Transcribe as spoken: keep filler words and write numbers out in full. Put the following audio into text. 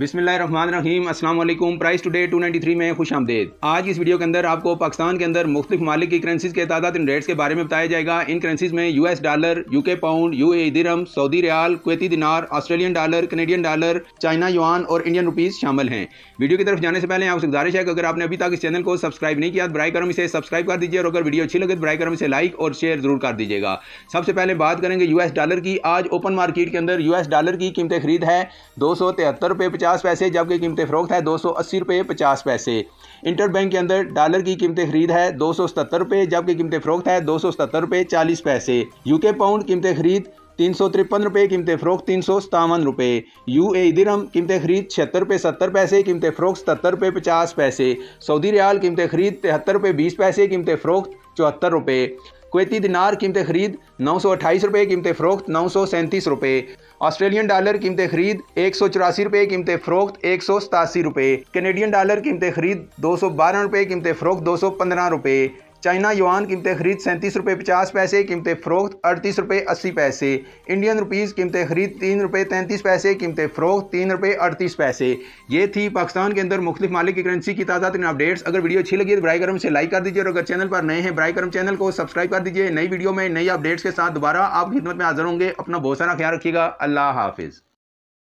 बिस्मिल्लाहिर्रहमानिर्रहीम। अस्सलाम वालेकुम। Price today two ninety three में खुश आमदेद। आज इस वीडियो के अंदर आपको पाकिस्तान के अंदर मुख्तलिफ ममालिक की करेंसीज के तादाद एंड रेट्स के बारे में बताया जाएगा। इन करेंसीज में US dollar, UK pound, UAE dirham, Saudi riyal, Kuwaiti dinar, Australian dollar, Canadian dollar, China yuan और इंडियन रुपीज़ शामिल हैं। वीडियो की तरफ जाने से पहले आपसे गुजारिश है कि अगर आपने अभी तक इस चैनल को सब्सक्राइब नहीं किया तो बराए करम इसे सब्सक्राइब कर दीजिए और अगर वीडियो अच्छी लगे तो बराए करम इसे लाइक और शेयर जरूर कर दीजिएगा। सबसे पहले बात करेंगे यूएस डॉलर की। आज ओपन मार्केट के अंदर यूएस डॉलर की कीमतें खरीद है दो सौ तिहत्तर रुपये पचास पैसे, जबकि कीमतें फरोख्त है दो सौ अस्सी रुपये पचास पैसे। इंटर बैंक के अंदर डॉलर की कीमतें खरीद है दो सौ सत्तर रुपये, जबकि कीमतें फरोख्त है दो सौ सत्तर रुपये चालीस पैसे। यूके पाउंड कीमतें खरीद तीन सौ तिरपन रुपये, कीमतें फरोख्त तीन सौ सतावन रुपये। यूएई दिरहम कीमतें खरीद छिहत्तर रुपये सत्तर पैसे, कीमतें फरोख्त सत्तर रुपये पचास पैसे। सऊदी रियाल कीमतें खरीद तिहत्तर रुपये बीस पैसे, कीमतें फरोख्त चौहत्तर रुपये। कुवैती दिनार कीमतें खरीद नौ सौ अट्ठाईस रुपये, कीमतें फरोख्त नौ सौ सैंतीस रुपये। ऑस्ट्रेलियन डॉलर कीमतें खरीद एक सौ चौरासी रुपये, कीमतें फरोख्त एक सौ सतासी रुपये। कनेडियन डॉलर कीमतें खरीद दो सौ बारह रुपये, कीमतें फरोख्त दो सौ पंद्रह रुपये। चाइना युआन कीमतें खरीद सैंतीस रुपये पचास पैसे, कीमतें फरोख्त अड़तीस रुपये अस्सी पैसे। इंडियन रुपीज़ कीमतें खरीद तीन रुपये तैंतीस पैसे, कीमतें फरोख्त तीन रुपये अड़तीस पैसे। ये थी पाकिस्तान के अंदर मुख्तलिफ मालिक की करेंसी की तादाद इन अपडेट्स। अगर वीडियो अच्छी लगी तो बराए करम से लाइक कर दीजिए और अगर चैनल पर नए हैं बराए करम चैनल को सब्सक्राइब कर दीजिए। नई वीडियो में नई अपडेट्स के साथ दोबारा आप खिदमत में हाजिर होंगे। अपना बहुत सारा ख्याल रखिएगा। अल्लाह हाफिज़।